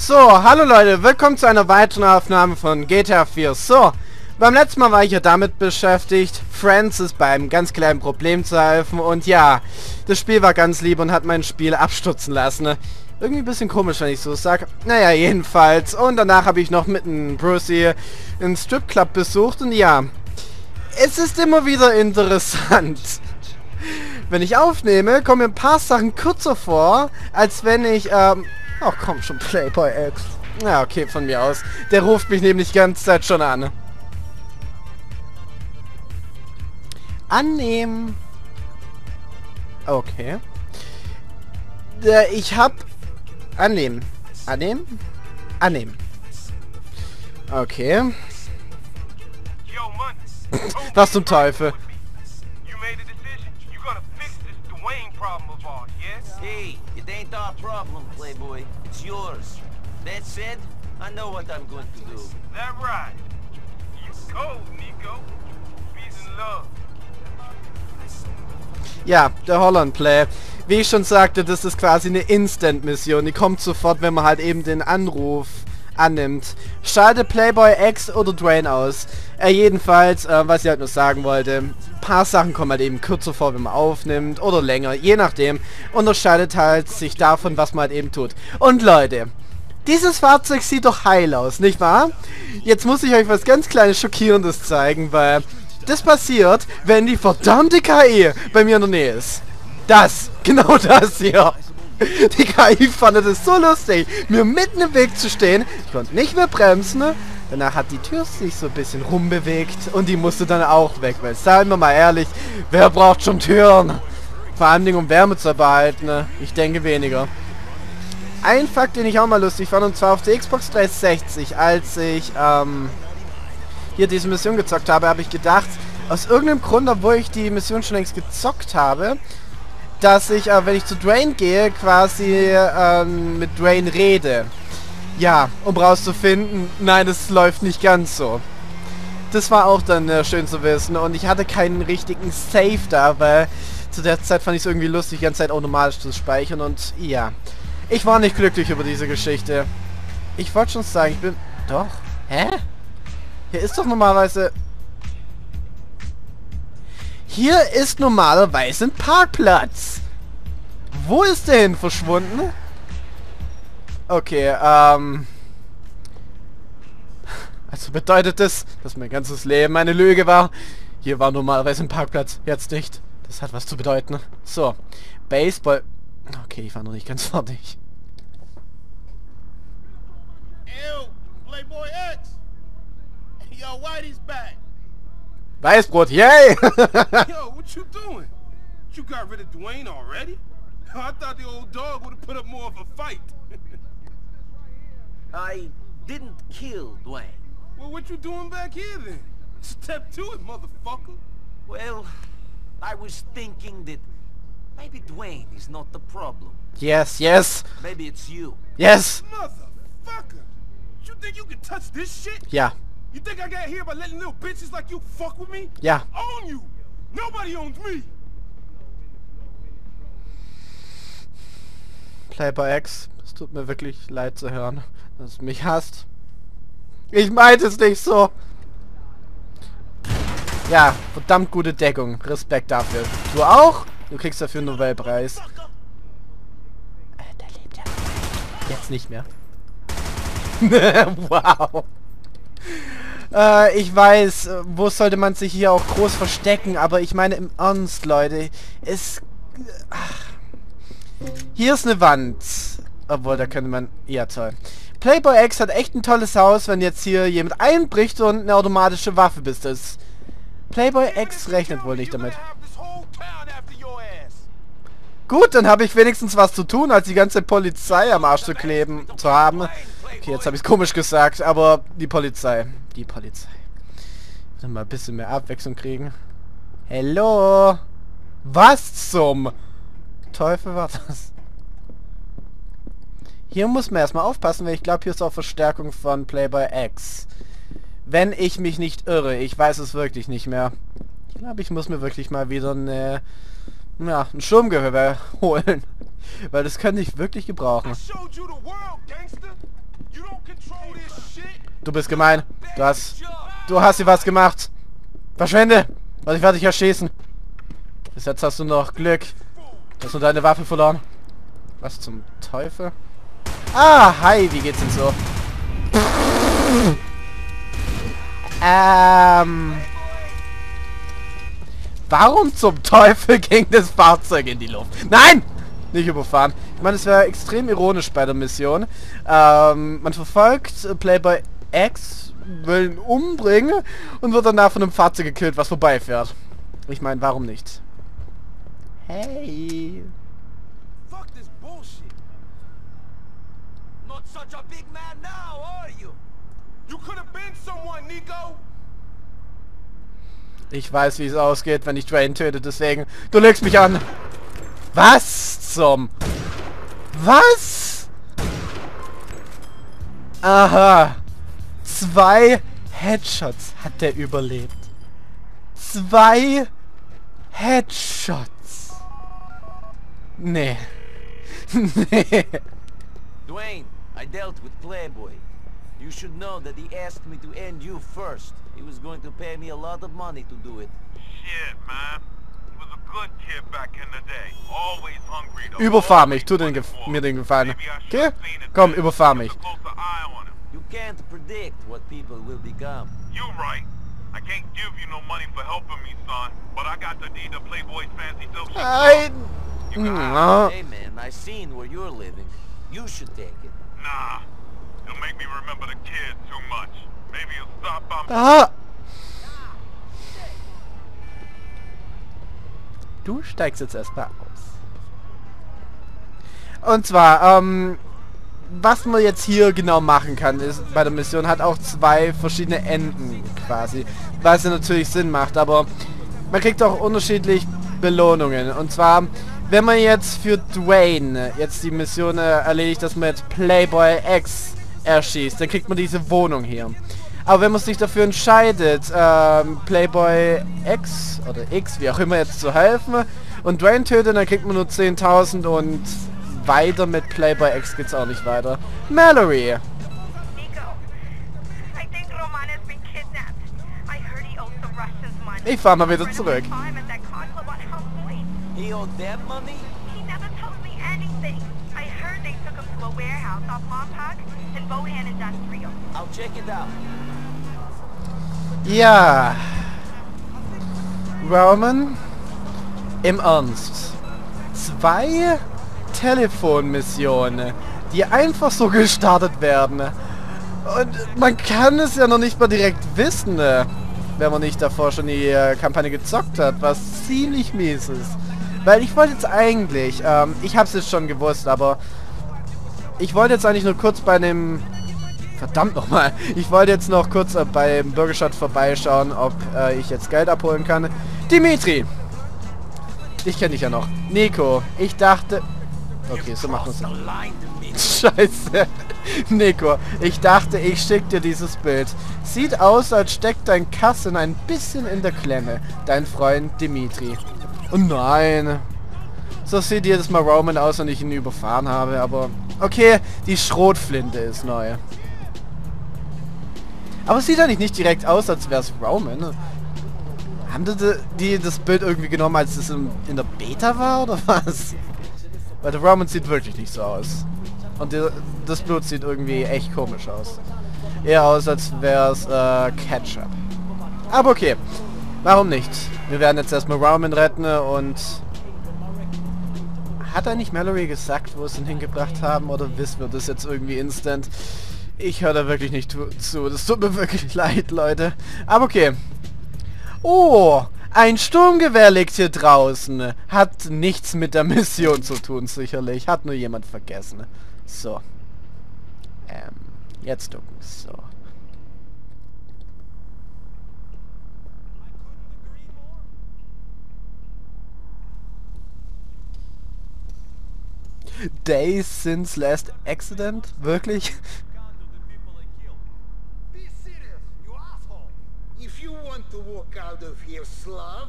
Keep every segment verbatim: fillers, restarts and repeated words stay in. So, hallo Leute, willkommen zu einer weiteren Aufnahme von G T A vier. So, beim letzten Mal war ich ja damit beschäftigt, Francis bei einem ganz kleinen Problem zu helfen. Und ja, das Spiel war ganz lieb und hat mein Spiel abstürzen lassen. Ne? Irgendwie ein bisschen komisch, wenn ich so sage. Naja, jedenfalls. Und danach habe ich noch mit einem Brucey einen Stripclub besucht. Und ja, es ist immer wieder interessant. Wenn ich aufnehme, kommen mir ein paar Sachen kürzer vor, als wenn ich, ähm... Ach komm schon, Playboy X. Ja, okay, von mir aus. Der ruft mich nämlich die ganze Zeit schon an. Annehmen. Okay. Äh, ich hab... Annehmen. Annehmen? Annehmen. Okay. Was zum Teufel? Hey, it ain't our problem, Playboy. It's yours. That said, I know what I'm going to do. That right. You cold, Niko. Peace and love. Ja, der Holland-Play. Wie ich schon sagte, das ist quasi eine Instant-Mission. Die kommt sofort, wenn man halt eben den Anruf annimmt. Schalte Playboy X oder Dwayne aus. Äh, jedenfalls, äh, was ich halt nur sagen wollte, ein paar Sachen kommen halt eben kürzer vor, wenn man aufnimmt oder länger, je nachdem, unterscheidet halt sich davon, was man halt eben tut. Und Leute, dieses Fahrzeug sieht doch heil aus, nicht wahr? Jetzt muss ich euch was ganz kleines Schockierendes zeigen, weil das passiert, wenn die verdammte K I bei mir in der Nähe ist. Das, genau das hier. Die K I fand es so lustig, mir mitten im Weg zu stehen. Ich konnte nicht mehr bremsen. Danach hat die Tür sich so ein bisschen rumbewegt und die musste dann auch weg. Weil, seien wir mal ehrlich, wer braucht schon Türen? Vor allem, um Wärme zu behalten. Ich denke weniger. Ein Fakt, den ich auch mal lustig fand, und zwar auf der Xbox dreihundertsechzig. Als ich ähm, hier diese Mission gezockt habe, habe ich gedacht, aus irgendeinem Grund, obwohl ich die Mission schon längst gezockt habe, dass ich, äh, wenn ich zu Dwayne gehe, quasi ähm, mit Dwayne rede. Ja, um rauszufinden, nein, das läuft nicht ganz so. Das war auch dann äh, schön zu wissen. Und ich hatte keinen richtigen Save da, weil zu der Zeit fand ich es irgendwie lustig, die ganze Zeit automatisch zu speichern. Und ja, ich war nicht glücklich über diese Geschichte. Ich wollte schon sagen, ich bin... Doch? Hä? Hier ist doch normalerweise... Hier ist normalerweise ein Parkplatz. Wo ist der hin verschwunden? Okay, ähm... Also bedeutet das, dass mein ganzes Leben eine Lüge war. Hier war normalerweise ein Parkplatz, jetzt nicht. Das hat was zu bedeuten. So, Baseball... Okay, ich war noch nicht ganz fertig. Ew, Playboy X! Yo, Whitey's back! Weißbrot, yay! Yo, what you doing? You got rid of Dwayne already? I thought the old dog would have put up more of a fight. I didn't kill Dwayne. Well, what you doing back here then? Step to it, motherfucker. Well, I was thinking that maybe Dwayne is not the problem. Yes, yes. Maybe it's you. Yes. Motherfucker. You think you can touch this shit? Yeah. You think I got here by letting little bitches like you fuck with me? Yeah. Own you. Nobody owns me. Playboy X, es tut mir wirklich leid zu hören, dass du mich hasst. Ich meinte es nicht so. Ja, verdammt gute Deckung. Respekt dafür. Du auch? Du kriegst dafür einen Nobelpreis. Äh, da lebt er. Jetzt nicht mehr. Wow. Äh, ich weiß, wo sollte man sich hier auch groß verstecken, aber ich meine im Ernst, Leute, es... Ach. Hier ist eine Wand. Obwohl, da könnte man... Ja, toll. Playboy X hat echt ein tolles Haus, wenn jetzt hier jemand einbricht und eine automatische Waffe bist es. Playboy X rechnet wohl nicht damit. Gut, dann habe ich wenigstens was zu tun, als die ganze Polizei am Arsch zu kleben, zu haben. Okay, jetzt habe ich es komisch gesagt, aber die Polizei. Die Polizei. Ich will mal ein bisschen mehr Abwechslung kriegen. Hello! Was zum Teufel war das? Hier muss man erstmal aufpassen, weil ich glaube, hier ist auch Verstärkung von Playboy X. Wenn ich mich nicht irre, ich weiß es wirklich nicht mehr. Ich glaube, ich muss mir wirklich mal wieder eine... Ja, ein Sturmgehör holen. Weil das könnte ich wirklich gebrauchen. Du bist gemein. Du hast... Du hast dir was gemacht. Verschwinde! Und ich werde dich erschießen. Bis jetzt hast du noch Glück. Du hast nur deine Waffe verloren. Was zum Teufel? Ah, hi, wie geht's denn so? Ähm... Warum zum Teufel ging das Fahrzeug in die Luft? Nein! Nicht überfahren. Ich meine, es wäre extrem ironisch bei der Mission. Ähm, man verfolgt Playboy X, will ihn umbringen und wird danach von einem Fahrzeug gekillt, was vorbeifährt. Ich meine, warum nicht? Hey! Fuck this bullshit! Not such a big man now, are you? You could have been someone, Niko! Ich weiß, wie es ausgeht, wenn ich Dwayne töte, deswegen... Du legst mich an! Was zum... Was? Aha. Zwei Headshots hat der überlebt. Zwei Headshots. Nee. Nee. Dwayne, I dealt with Playboy. You should know that he asked me to end you first. He was going to pay me a lot of money to do it. Shit, man. He was a good kid back in the day. Always hungry. Überfahr mich, tu den Gef mir den Gefallen. Okay? Komm, überfahr mich. You can't predict what people will become. You right. I can't give you no money for helping me, son, but I got the deed to Playboy's fancy dope. I... No. Hey man, I seen where you're living. You should take it. Nah. It'll make me remember the kid too much. Maybe you'll stop by me. Ah. Du steigst jetzt erstmal aus. Und zwar, ähm... was man jetzt hier genau machen kann, ist, bei der Mission hat auch zwei verschiedene Enden quasi. Was ja natürlich Sinn macht, aber man kriegt auch unterschiedlich Belohnungen. Und zwar, wenn man jetzt für Dwayne jetzt die Mission erledigt, dass man jetzt Playboy X erschießt, dann kriegt man diese Wohnung hier. Aber wenn man sich dafür entscheidet, ähm, Playboy X oder X, wie auch immer jetzt zu helfen, und Dwayne tötet, dann kriegt man nur zehntausend und... Weiter mit Playboy X geht's auch nicht weiter. Mallory! Ich fahr mal wieder zurück. Ja. Roman? Im Ernst. Zwei... Telefonmissionen, die einfach so gestartet werden. Und man kann es ja noch nicht mal direkt wissen, wenn man nicht davor schon die Kampagne gezockt hat, was ziemlich mies ist. Weil ich wollte jetzt eigentlich, ähm, ich hab's jetzt schon gewusst, aber ich wollte jetzt eigentlich nur kurz bei dem... Verdammt nochmal, ich wollte jetzt noch kurz äh, beim Bürgerstadt vorbeischauen, ob äh, ich jetzt Geld abholen kann. Dimitri! Ich kenne dich ja noch. Niko, ich dachte... Okay, so machen wir es. Scheiße. Niko, ich dachte, ich schick dir dieses Bild. Sieht aus, als steckt dein Kasten ein bisschen in der Klemme. Dein Freund Dimitri. Oh nein. So sieht jedes Mal Roman aus, wenn ich ihn überfahren habe, aber... Okay, die Schrotflinte ist neu. Aber es sieht eigentlich nicht direkt aus, als wäre es Roman. Haben die das Bild irgendwie genommen, als es in der Beta war, oder was? Weil der Roman sieht wirklich nicht so aus. Und die, das Blut sieht irgendwie echt komisch aus. Eher aus, als wäre es äh, Ketchup. Aber okay. Warum nicht? Wir werden jetzt erstmal Roman retten und... Hat er nicht Mallory gesagt, wo es ihn hingebracht haben? Oder wissen wir das jetzt irgendwie instant? Ich höre da wirklich nicht zu. Das tut mir wirklich leid, Leute. Aber okay. Oh! Ein Sturmgewehr liegt hier draußen. Hat nichts mit der Mission zu tun, sicherlich. Hat nur jemand vergessen. So. Ähm, jetzt ducken. So. Days since last accident? Wirklich? To walk out of here, Slav,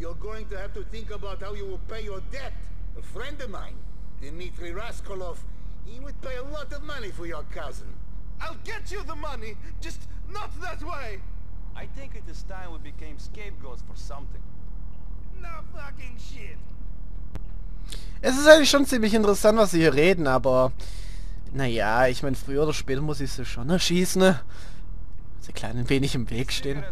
you're going to have to think about how you will pay your debt. A friend of mine, Dimitri Raskolov, he would pay a lot of money for your cousin. I'll get you the money, just not that way. I think it is time we became scapegoats for something. No fucking shit. Es ist eigentlich schon ziemlich interessant, was sie hier reden, aber naja, ich meine, früher oder später muss ich sie schon erschießen, ne? Sie klein ein wenig im Weg stehen.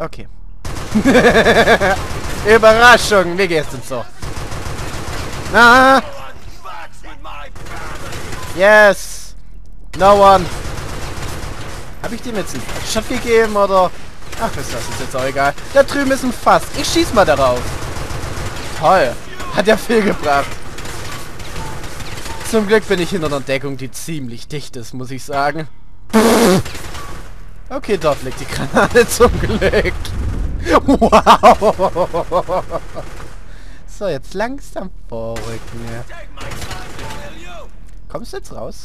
Okay. Überraschung, wie geht's denn so? Ah. Yes! No one! Hab ich dem jetzt einen Shot gegeben oder? Ach, das ist jetzt auch egal. Da drüben ist ein Fass. Ich schieß mal darauf. Toll. Hat ja viel gebracht. Zum Glück bin ich hinter einer Deckung, die ziemlich dicht ist, muss ich sagen. Okay, dort liegt die Granate zum Glück. Wow. So, jetzt langsam vorrücken. Kommst du jetzt raus?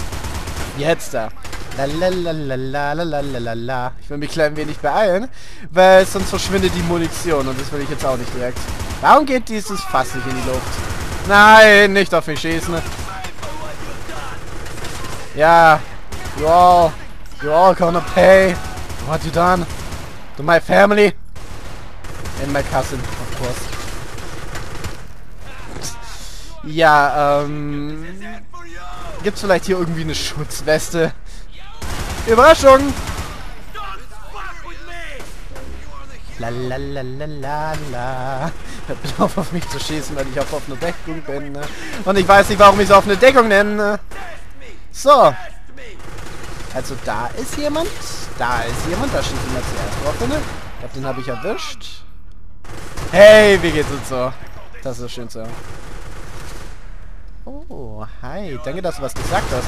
Jetzt da. Lalalalalalala. Ich will mich klein wenig beeilen, weil sonst verschwindet die Munition und das will ich jetzt auch nicht direkt. Warum geht dieses Fass nicht in die Luft? Nein, nicht auf mich schießen. Ja. You all, you all gonna pay what you done to my family and my cousin, of course. Ja, ähm... gibt's vielleicht hier irgendwie eine Schutzweste? Überraschung! Lalalala. Hört auf, auf mich zu schießen, weil ich auf offene Deckung bin. Ne? Und ich weiß nicht, warum ich es offene Deckung nenne. So. Also da ist jemand. Da ist jemand. Da schießt jemand zuerst drauf, ne? Ich glaube, den habe ich erwischt. Hey, wie geht's uns so? Das ist schön zu hören. Oh, hi. Danke, dass du was gesagt hast.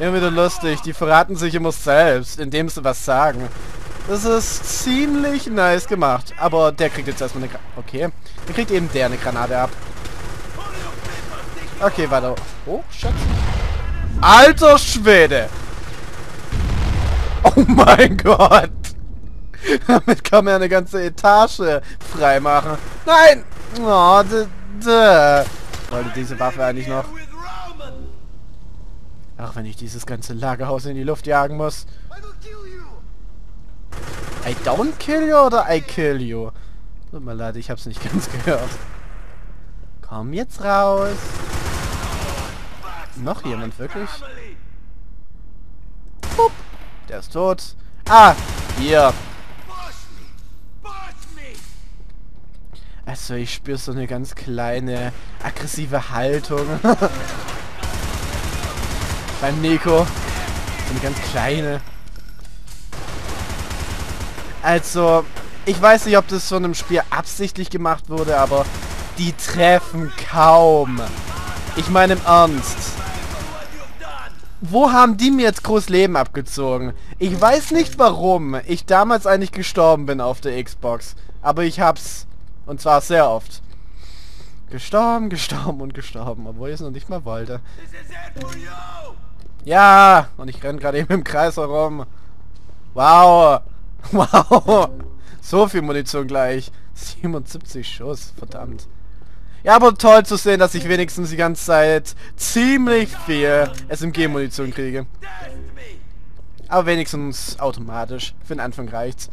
Immer wieder lustig. Die verraten sich immer selbst, indem sie was sagen. Das ist ziemlich nice gemacht. Aber der kriegt jetzt erstmal eine Granate. Okay. Dann kriegt eben der eine Granate ab. Okay, warte. Oh, Schatz. Alter Schwede! Oh mein Gott! Damit kann man ja eine ganze Etage freimachen. Nein! Oh, d d wollte diese Waffe eigentlich noch. Ach, wenn ich dieses ganze Lagerhaus in die Luft jagen muss. I don't kill you oder I kill you? Tut mir leid, ich hab's nicht ganz gehört. Komm jetzt raus. Noch jemand, wirklich? Pup, der ist tot. Ah, hier. Also ich spüre so eine ganz kleine aggressive Haltung beim Niko. So eine ganz kleine. Also ich weiß nicht, ob das von einem Spiel absichtlich gemacht wurde, aber die treffen kaum. Ich meine im Ernst. Wo haben die mir jetzt groß Leben abgezogen? Ich weiß nicht, warum ich damals eigentlich gestorben bin auf der Xbox, aber ich hab's. Und zwar sehr oft. Gestorben, gestorben und gestorben, obwohl ich es noch nicht mal wollte. Ja, und ich renne gerade eben im Kreis herum. Wow. Wow. So viel Munition gleich. siebenundsiebzig Schuss, verdammt. Ja, aber toll zu sehen, dass ich wenigstens die ganze Zeit ziemlich viel S M G-Munition kriege. Aber wenigstens automatisch. Für den Anfang reicht's.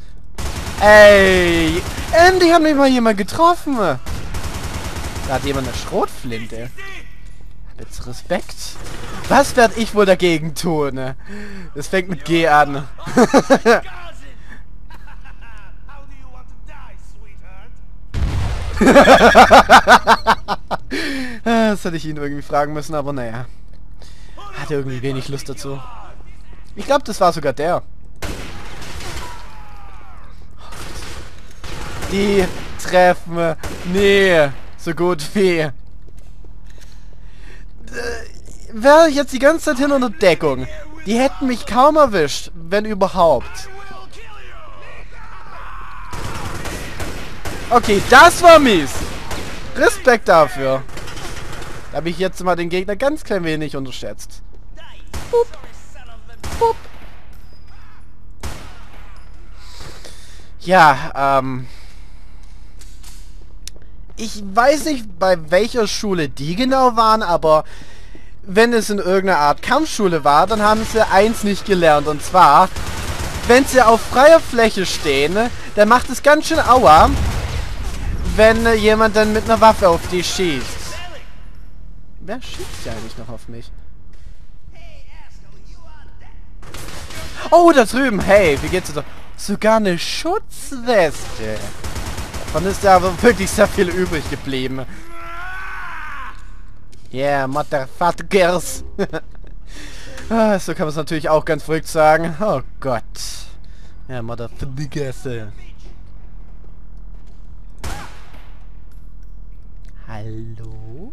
Ey, endlich haben wir mal jemanden getroffen. Da hat jemand eine Schrotflinte. Jetzt Respekt. Was werde ich wohl dagegen tun? Das fängt mit G an. Das hätte ich ihn irgendwie fragen müssen, aber naja. Hat er irgendwie wenig Lust dazu. Ich glaube, das war sogar der. Die treffen nie so gut wie. Äh, Wäre ich jetzt die ganze Zeit hinter der Deckung. Die hätten mich kaum erwischt, wenn überhaupt. Okay, das war mies. Respekt dafür. Da habe ich jetzt mal den Gegner ganz klein wenig unterschätzt. Boop. Boop. Ja, ähm... ich weiß nicht, bei welcher Schule die genau waren, aber wenn es in irgendeiner Art Kampfschule war, dann haben sie eins nicht gelernt. Und zwar, wenn sie auf freier Fläche stehen, dann macht es ganz schön aua, wenn jemand dann mit einer Waffe auf die schießt. Wer schießt ja eigentlich noch auf mich? Oh, da drüben. Hey, wie geht's dir? Sogar eine Schutzweste. Davon ist da aber wirklich sehr viel übrig geblieben. Yeah, motherfuckers. So kann man es natürlich auch ganz verrückt sagen. Oh Gott. Ja, yeah, motherfuckers. Hallo?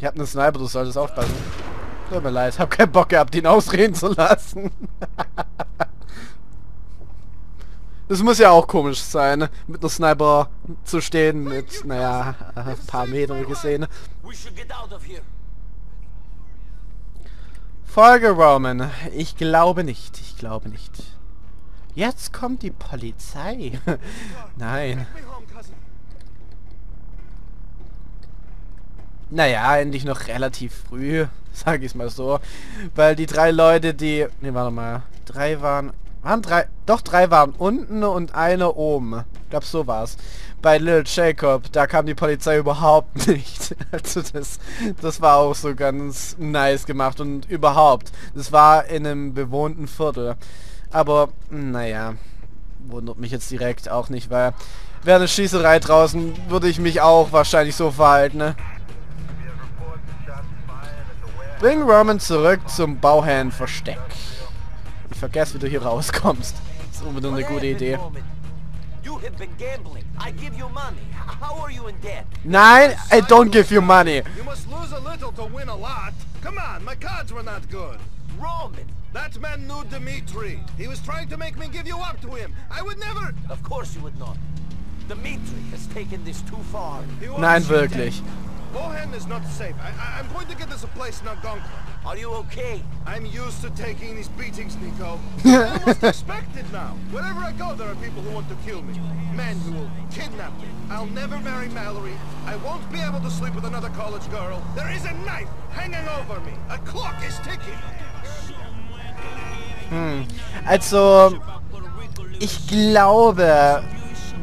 Ich hab einen Sniper, du solltest aufpassen. Tut mir leid, hab keinen Bock gehabt, ihn ausreden zu lassen. Das muss ja auch komisch sein, mit einem Sniper zu stehen, mit, naja, ein paar Meter gesehen. Folge Roman. Ich glaube nicht, ich glaube nicht. Jetzt kommt die Polizei. Nein. Naja, endlich noch relativ früh, sage ich es mal so. Weil die drei Leute, die... Ne, warte mal. Drei waren... Waren drei... Doch, drei waren unten und eine oben. Ich glaube, so war's. Bei Little Jacob, da kam die Polizei überhaupt nicht. Also das... Das war auch so ganz nice gemacht. Und überhaupt, das war in einem bewohnten Viertel. Aber, naja. Wundert mich jetzt direkt auch nicht, weil... Wäre eine Schießerei draußen, würde ich mich auch wahrscheinlich so verhalten, ne? Bring Roman zurück zum Bauherrenversteck. Ich vergesse, wie du hier rauskommst. Das ist unbedingt eine gute Idee. Nein, I don't give you money. Roman. That man knew Dimitri. He was trying to make me give you up to him. I would never. Of course you would not. Dimitri has taken this too far. Nein, wirklich. Bohan is not safe. I, I, I'm going to get us a place in Algonquin. Are you okay? I'm used to taking these beatings, Niko. I almost expect it now. Wherever I go, there are people who want to kill me. Men who will kidnap me. I'll never marry Mallory. I won't be able to sleep with another college girl. There is a knife hanging over me. A clock is ticking. Hm. Also, ich glaube...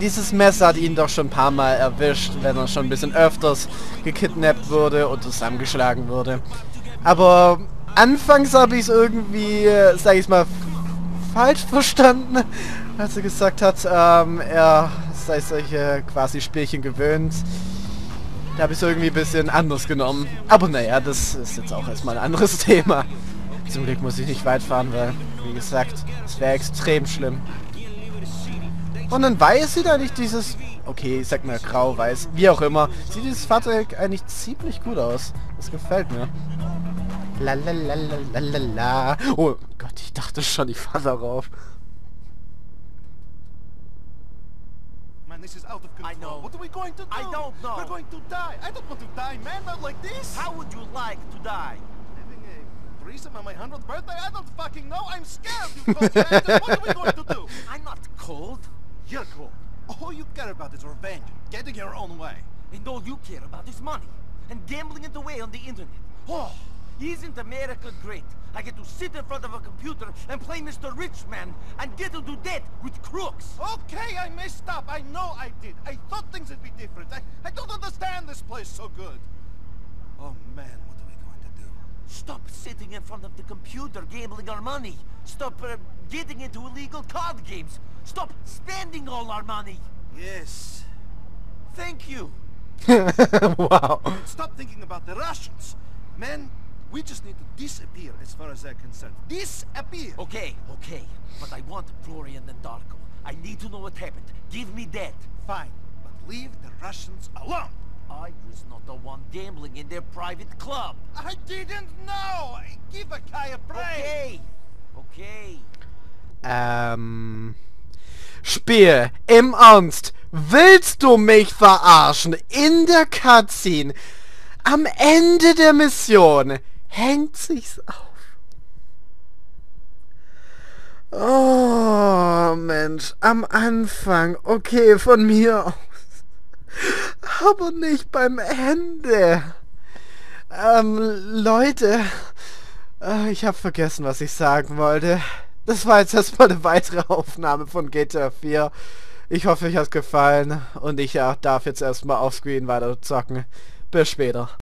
Dieses Messer hat ihn doch schon ein paar Mal erwischt, wenn er schon ein bisschen öfters gekidnappt wurde und zusammengeschlagen wurde. Aber anfangs habe ich es irgendwie, sage ich mal, falsch verstanden, als er gesagt hat, ähm, er sei solche quasi Spielchen gewöhnt. Da habe ich es irgendwie ein bisschen anders genommen. Aber naja, das ist jetzt auch erstmal ein anderes Thema. Zum Glück muss ich nicht weit fahren, weil, wie gesagt, es wäre extrem schlimm. Und dann weiß sie eigentlich dieses... Okay, ich sag mal grau-weiß. Wie auch immer. Sieht dieses Fahrzeug eigentlich ziemlich gut aus. Das gefällt mir. Lalalalalala. Oh Gott, ich dachte schon, ich fahr darauf. Am I my hundredth birthday? I don't fucking know. I'm scared. You what are we going to do? I'm not cold. You're cold. All you care about is revenge, getting your own way. And all you care about is money and gambling it away on the internet. Oh, isn't America great? I get to sit in front of a computer and play Mister Rich Man and get to do that with crooks. Okay, I messed up. I know I did. I thought things would be different. I, I don't understand this place so good. Oh man. Stop sitting in front of the computer gambling our money. Stop uh, getting into illegal card games. Stop spending all our money. Yes. Thank you. Wow. Stop thinking about the Russians. Men, we just need to disappear as far as they're concerned. Disappear. Okay, okay. But I want Florian and Darko. I need to know what happened. Give me that. Fine. But leave the Russians alone. I was not the one gambling in their private club. I didn't know. I give a guy a break. Okay. Okay. Ähm. Spiel, im Ernst. Willst du mich verarschen? In der Cutscene. Am Ende der Mission. hängt sich's auf. Oh, Mensch, am Anfang, okay, von mir aus, aber nicht beim Ende. Ähm, Leute, äh, ich habe vergessen, was ich sagen wollte. Das war jetzt erstmal eine weitere Aufnahme von G T A vier. Ich hoffe, euch hat's gefallen und ich äh, darf jetzt erstmal offscreen weiter zocken. Bis später.